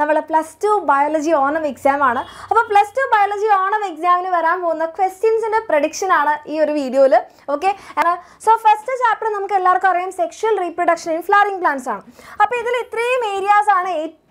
നമ്മുടെ plus two biology Onam exam ആണ്. അപ്പോൾ പ്ലസ് ടു ബയോളജി ഓണം എക്സാമിന് വരാൻ പോകുന്ന ക്വസ്റ്റ്യൻസിൻ്റെ പ്രഡിക്ഷൻ ആണ് ഈ ഒരു വീഡിയോയിൽ. ഓക്കെ, സോ ഫസ്റ്റ് ചാപ്റ്റർ നമുക്ക് എല്ലാവർക്കും അറിയാം, sexual reproduction in flowering plants ആണ്. അപ്പോൾ ഇതിൽ ഇത്രയും ഏരിയാസ് ആണ്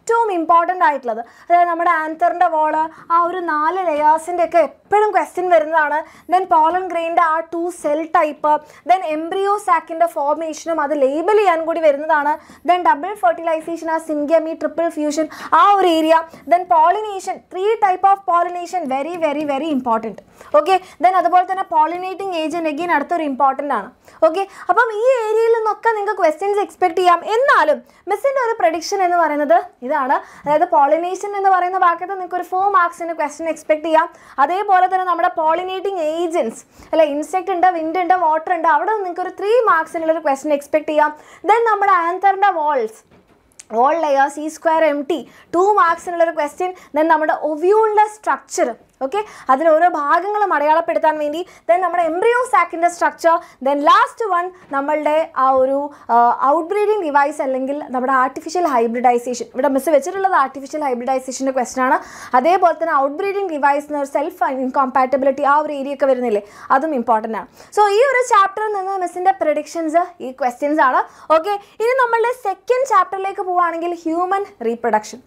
ഏറ്റവും ഇമ്പോർട്ടൻ്റ് ആയിട്ടുള്ളത്. അതായത് നമ്മുടെ ആൻസറിൻ്റെ വോള്, ആ ഒരു 4 ലെയേഴ്സിൻ്റെ ഒക്കെ എപ്പോഴും ക്വസ്റ്റ്യൻ വരുന്നതാണ്. ദെൻ പോളൻ ഗ്രെയിൻ്റെ ആ 2 സെൽ ടൈപ്പ്, ദെൻ എംബ്രിയോ സാക്കിൻ്റെ ഫോർമേഷനും അത് ലേബൽ ചെയ്യാൻ കൂടി വരുന്നതാണ്. ദെൻ ഡബിൾ ഫെർട്ടിലൈസേഷൻ, ആ സിംഗമി, ട്രിപ്പിൾ ഫ്യൂഷൻ, ആ ഒരു area. Then pollination, 3 type of pollination, very very very important. Okay, then അതുപോലെ തന്നെ പോളിനേറ്റിംഗ് ഏജൻറ്റ് എഗെയിൻ അടുത്തൊരു ഇമ്പോർട്ടൻ്റ് ആണ്. ഓക്കെ, അപ്പം ഈ ഏരിയയിൽ നിന്നൊക്കെ നിങ്ങൾക്ക് ക്വസ്റ്റ്യൻസ് എക്സ്പെക്ട് ചെയ്യാം. എന്നാലും മിസ്സിൻ്റെ ഒരു പ്രഡിക്ഷൻ എന്ന് പറയുന്നത് ഇതാണ്. അതായത് പോളിനേഷൻ എന്ന് പറയുന്ന ഭാഗത്ത് നിങ്ങൾക്ക് ഒരു 4 മാർക്സിന് ക്വസ്റ്റ്യൻ എക്സ്പെക്ട് ചെയ്യാം. അതേപോലെ തന്നെ നമ്മുടെ പോളിനേറ്റിംഗ് ഏജൻറ്റ്സ്, അല്ലെ, ഇൻസെക്ട് ഉണ്ട്, വിൻഡ് ഉണ്ട്, വാട്ടർ ഉണ്ട്, അവിടെ നിങ്ങൾക്ക് ഒരു 3 മാർക്സിനുള്ളൊരു ക്വസ്റ്റ്യൻ എക്സ്പെക്ട് ചെയ്യാം. ദെൻ നമ്മുടെ ആൻസറിൻ്റെ walls, wall layer, C square, M T, 2 മാർക്സിനുള്ളൊരു ക്വസ്റ്റ്യൻ. ദെൻ നമ്മുടെ ഒവ്യൂളിൻ്റെ സ്ട്രക്ചർ, ഓക്കെ, അതിലോരോ ഭാഗങ്ങളും അടയാളപ്പെടുത്താൻ വേണ്ടി. ദെൻ നമ്മുടെ എംബ്രിയോ സാക്കിൻ്റെ സ്ട്രക്ചർ. ദെൻ ലാസ്റ്റ് വൺ നമ്മളുടെ ആ ഒരു ഔട്ട് ബ്രീഡിങ് ഡിവൈസ്, അല്ലെങ്കിൽ നമ്മുടെ ആർട്ടിഫിഷ്യൽ ഹൈബ്രിഡൈസേഷൻ. ഇവിടെ മിസ് വെച്ചിട്ടുള്ളത് ആർട്ടിഫിഷ്യൽ ഹൈബ്രിഡൈസേഷൻ്റെ ക്വസ്റ്റൻ ആണ്. അതേപോലെ തന്നെ ഔട്ട് ബ്രീഡിങ് ഡിവൈസിന് ഒരു സെൽഫ് ഇൻകോമ്പാറ്റബിലിറ്റി, ആ ഒരു ഏരിയ ഒക്കെ വരുന്നില്ലേ, അതും ഇമ്പോർട്ടൻ്റ് ആണ്. സോ ഈ ഒരു ചാപ്റ്ററിൽ നിന്ന് മിസ്സിൻ്റെ പ്രഡിക്ഷൻസ് ഈ ക്വസ്റ്റ്യൻസ് ആണ്. ഓക്കെ, ഇനി നമ്മളുടെ സെക്കൻഡ് ചാപ്റ്ററിലേക്ക് പോവുകയാണെങ്കിൽ ഹ്യൂമൻ റീപ്രൊഡക്ഷൻ.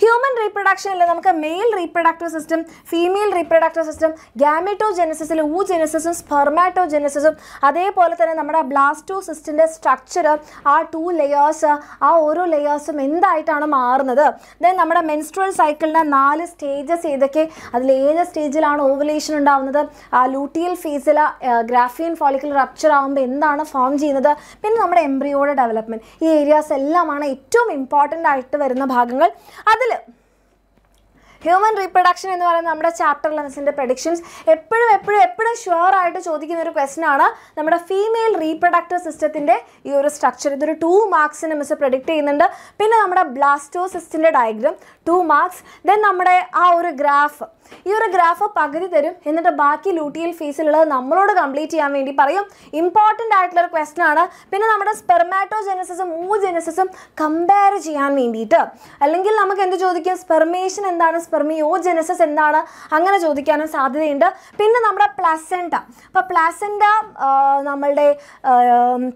ഹ്യൂമൻ റീപ്രൊഡക്ഷനിൽ നമുക്ക് male reproductive system, female reproductive system, ഗാമെറ്റോജെനസിസിൽ ഊജെനസിസും സ്പെർമാറ്റോജെനസിസും, അതേപോലെ തന്നെ നമ്മുടെ ബ്ലാസ്റ്റോസിസ്റ്റിൻ്റെ സ്ട്രക്ചർ, ആ 2 ലെയേഴ്സ്, ആ ഓരോ ലെയേഴ്സും എന്തായിട്ടാണ് മാറുന്നത്. ദെൻ നമ്മുടെ മെൻസ്ട്രൽ സൈക്കിളിൻ്റെ 4 സ്റ്റേജസ് ഏതൊക്കെ, അതിൽ ഏത് സ്റ്റേജിലാണ് ഓവലേഷൻ ഉണ്ടാകുന്നത്, ആ ലൂട്ടിയൽ ഫേസിൽ ഗ്രാഫിയൻ ഫോളിക്കൽ റപ്ചർ ആകുമ്പോൾ എന്താണ് ഫോം ചെയ്യുന്നത്, പിന്നെ നമ്മുടെ എംബ്രിയോയുടെ ഡെവലപ്മെൻറ്റ്, ഈ ഏരിയാസ് എല്ലാമാണ് ഏറ്റവും ഇമ്പോർട്ടൻ്റ് ആയിട്ട് വരുന്ന ഭാഗങ്ങൾ. അതിൽ ഹ്യൂമൻ റീപ്രൊഡക്ഷൻ എന്ന് പറയുന്ന നമ്മുടെ ചാപ്റ്റർ ലെവൻസിൻ്റെ പ്രഡിക്ഷൻസ് എപ്പോഴും എപ്പോഴും എപ്പോഴും ഷുവറായിട്ട് ചോദിക്കുന്ന ഒരു ക്വസ്റ്റൻ ആണ്. നമ്മുടെ ഫീമെയിൽ റീപ്രൊഡക്റ്റീവ് സിസ്റ്റത്തിൻ്റെ ഈ ഒരു സ്ട്രക്ചർ, ഇതൊരു 2 മാർക്സിന് മിസ് പ്രഡിക്റ്റ് ചെയ്യുന്നുണ്ട്. പിന്നെ നമ്മുടെ ബ്ലാസ്റ്റോസിസ്റ്റിൻ്റെ ഡയഗ്രാം 2 മാർക്സ്. ദെൻ നമ്മുടെ ആ ഒരു ഗ്രാഫ്, ഈ ഒരു ഗ്രാഫ് പകുതി തരും, എന്നിട്ട് ബാക്കി ലൂട്ടിയൽ ഫേസിലുള്ളത് നമ്മളോട് കംപ്ലീറ്റ് ചെയ്യാൻ വേണ്ടി പറയും. ഇമ്പോർട്ടൻ്റ് ആയിട്ടുള്ളൊരു ക്വസ്റ്റൻ ആണ്. പിന്നെ നമ്മുടെ സ്പെർമാറ്റോജെനസിസും ഊജെനസിസും കമ്പയർ ചെയ്യാൻ വേണ്ടിയിട്ട്, അല്ലെങ്കിൽ നമുക്ക് എന്ത് ചോദിക്കും, സ്പെർമേഷൻ എന്താണ്, സ്പെർമിയോജെനസിസ് എന്താണ്, അങ്ങനെ ചോദിക്കാനും സാധ്യതയുണ്ട്. പിന്നെ നമ്മുടെ പ്ലാസെൻറ്റ, അപ്പോൾ പ്ലാസെൻറ്റ നമ്മളുടെ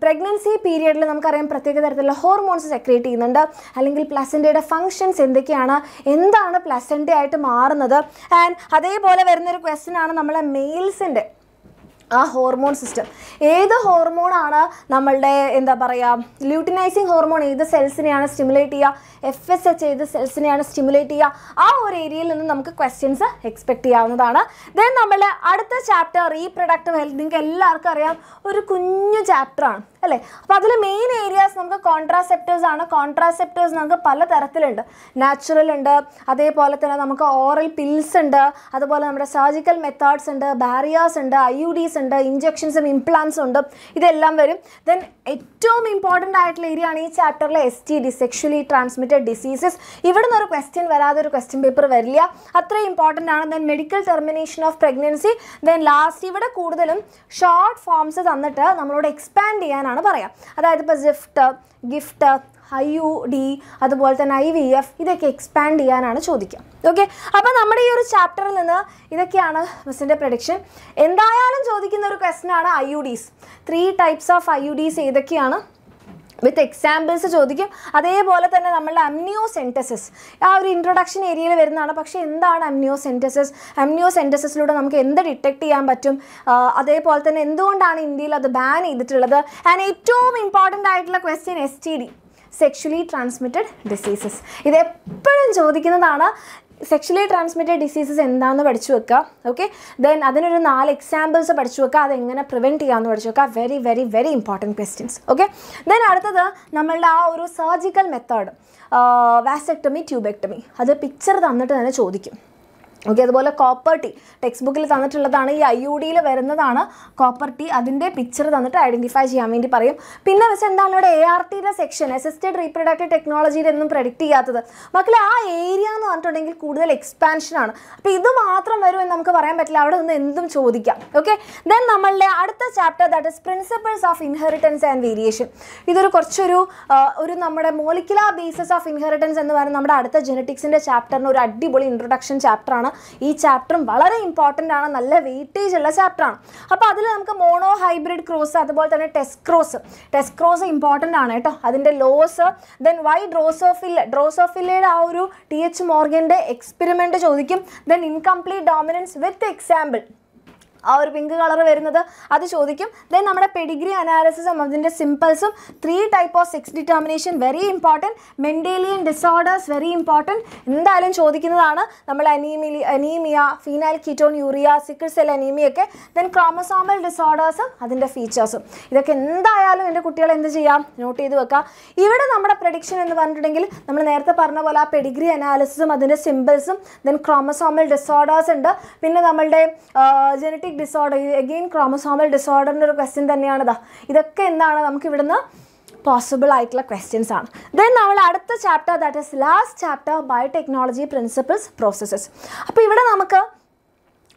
പ്രഗ്നൻസി പീരിയഡിൽ നമുക്കറിയാം പ്രത്യേക തരത്തിലുള്ള ഹോർമോൺസ് സെക്രിയേറ്റ് ചെയ്യുന്നുണ്ട്, അല്ലെങ്കിൽ പ്ലാസെൻറ്റയുടെ ഫങ്ഷൻസ് എന്തൊക്കെയാണ്, എന്താണ് പ്ലാസെൻറ്റ ആയിട്ട് മാറുന്നത്. അതേപോലെ വരുന്നൊരു ക്വസ്റ്റ്യൻ ആണ് നമ്മളെ മെയിൽസിൻ്റെ ആ ഹോർമോൺ സിസ്റ്റം, ഏത് ഹോർമോണാണ് നമ്മളുടെ എന്താ പറയുക, ലൂട്ടിനൈസിങ് ഹോർമോൺ ഏത് സെൽസിനെയാണ് സ്റ്റിമുലേറ്റ് ചെയ്യുക, FSH ഏത് സെൽസിനെയാണ് സ്റ്റിമുലേറ്റ് ചെയ്യുക, ആ ഒരു ഏരിയയിൽ നിന്ന് നമുക്ക് ക്വസ്റ്റ്യൻസ് എക്സ്പെക്ട് ചെയ്യാവുന്നതാണ്. ദെൻ നമ്മൾ അടുത്ത ചാപ്റ്റർ റീപ്രൊഡക്റ്റീവ് ഹെൽത്ത്, നിങ്ങൾക്ക് എല്ലാവർക്കും അറിയാം ഒരു കുഞ്ഞു ചാപ്റ്ററാണ് അല്ലേ. അപ്പോൾ അതിൽ മെയിൻ ഏരിയാസ് നമുക്ക് കോൺട്രാസെപ്റ്റീവ്സ് ആണ്. കോൺട്രാസെപ്റ്റീവ്സ് നമുക്ക് പല തരത്തിലുണ്ട്, നാച്ചുറൽ ഉണ്ട്, അതേപോലെ തന്നെ നമുക്ക് ഓറൽ പിൽസ് ഉണ്ട്, അതുപോലെ നമ്മുടെ സർജിക്കൽ മെത്തേഡ്സ് ഉണ്ട്, ബാരിയേഴ്സ് ഉണ്ട്, IUDs ഉണ്ട്, ഇഞ്ചെക്ഷൻസും ഇംപ്ലാൻസും ഉണ്ട്, ഇതെല്ലാം വരും. ദെൻ ഏറ്റവും ഇമ്പോർട്ടൻ്റ് ആയിട്ടുള്ള ഏരിയ ആണ് ഈ ചാപ്റ്ററിലെ STD, സെക്ഷലി ട്രാൻസ്മിറ്റഡ് ഡിസീസസ്. ഇവിടെ നിന്നൊരു ക്വസ്റ്റ്യൻ വരാതെ ഒരു ക്വസ്റ്റ്യൻ പേപ്പർ വരില്ല, അത്രയും ഇമ്പോർട്ടൻ്റ് ആണ്. Then medical termination of pregnancy. Then last ഇവിടെ കൂടുതലും ഷോർട്ട് ഫോംസ് തന്നിട്ട് നമ്മളോട് എക്സ്പാൻഡ് ചെയ്യാനാണ് പറയാം. അതായത് ഇപ്പോൾ ഗിഫ്റ്റ്, IUD, അതുപോലെ തന്നെ IVF, ഇതൊക്കെ എക്സ്പാൻഡ് ചെയ്യാനാണ് ചോദിക്കുക. ഓക്കെ, അപ്പോൾ നമ്മുടെ ഈ ഒരു ചാപ്റ്ററിൽ നിന്ന് ഇതൊക്കെയാണ് മിസ്സിൻ്റെ പ്രഡിക്ഷൻ. എന്തായാലും ചോദിക്കുന്ന ഒരു ക്വസ്റ്റൻ ആണ് IUDs. 3 ടൈപ്സ് ഓഫ് IUDs ഏതൊക്കെയാണ് വിത്ത് എക്സാമ്പിൾസ് ചോദിക്കും. അതേപോലെ തന്നെ നമ്മളുടെ അമ്നിയോസെൻറ്റസിസ്, ആ ഒരു ഇൻട്രൊഡക്ഷൻ ഏരിയയിൽ വരുന്നതാണ്. പക്ഷേ എന്താണ് അമ്നിയോസെൻറ്റസിസ്, അമ്നിയോസെൻറ്റസിലൂടെ നമുക്ക് എന്ത് ഡിറ്റക്ട് ചെയ്യാൻ പറ്റും, അതേപോലെ തന്നെ എന്തുകൊണ്ടാണ് ഇന്ത്യയിൽ അത് ബാൻ ചെയ്തിട്ടുള്ളത്. ആൻഡ് ഏറ്റവും ഇമ്പോർട്ടൻ്റ് ആയിട്ടുള്ള question STD, sexually transmitted diseases, ഇതെപ്പോഴും ചോദിക്കുന്നതാണ്. സെക്ഷലി ട്രാൻസ്മിറ്റഡ് ഡിസീസസ് എന്താണെന്ന് പഠിച്ചു വെക്കുക. ഓക്കെ, ദെൻ അതിനൊരു 4 എക്സാമ്പിൾസ് പഠിച്ചു വെക്കുക, അതെങ്ങനെ പ്രിവെൻറ്റ് ചെയ്യാമെന്ന് പഠിച്ചു വെക്കുക. Very very very important questions. Okay, then അടുത്തത് നമ്മളുടെ ആ ഒരു സർജിക്കൽ മെത്തേഡ്, വാസെക്ടമി, ട്യൂബെക്ടമി, അത് പിക്ചർ തന്നിട്ട് തന്നെ ചോദിക്കും. Okay, the copper tea. Textbook is on the IUD, copper tea, that picture is identified. ART section, assisted reproductive technology, predict the area expansion. Now, we will see this. Okay, then we have the chapter that is Principles of Inheritance and Variation. This is a molecular basis of inheritance and the genetics chapter, an introduction chapter. This chapter is very important and very weightage chapter. Now, we have mono hybrid cross and test cross. Test cross is important. That is the lowest. Then why drosophila? Drosophila is T.H. Morgan experiment. Then incomplete dominance with example. Our pink color is the then our pedigree analysis and simples. 3 types of sex determination very important. Mendelian disorders very important. In the island anemia, phenylketonuria, sickle cell anemia. Then chromosomal disorders are features. This is the note. Here prediction the pedigree analysis symbols. Then chromosomal disorders and genetic disorder again chromosomal disorder is a question. This possible questions. Then we add the chapter that is last chapter biotechnology principles processes.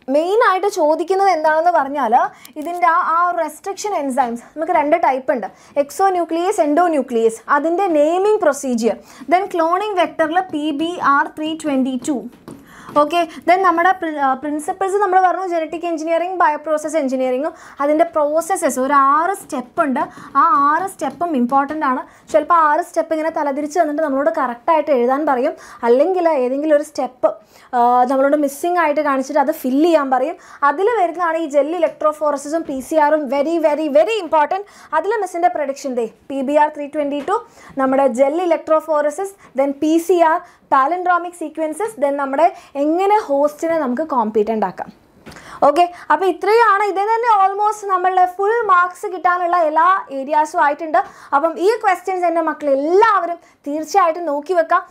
Main item chodikkunnathu endaanennu parnjal idinte aa restriction enzymes namukku rendu type undu exonuclease endonuclease adinte naming procedure then cloning vector la PBR322. Okay, then our principles are genetic engineering, bioprocess engineering. That is the processes. There are 6 steps. That 6 steps are important. If you have 6 steps, you can correct it. If you step, missing item, you can fill it. That is why gel electrophoresis and PCR are very important. That is the prediction. PBR322, our gel electrophoresis, then PCR, palindromic sequences, then our host is competent. Okay, now this is almost full marks in all areas. Now, these questions are all the questions.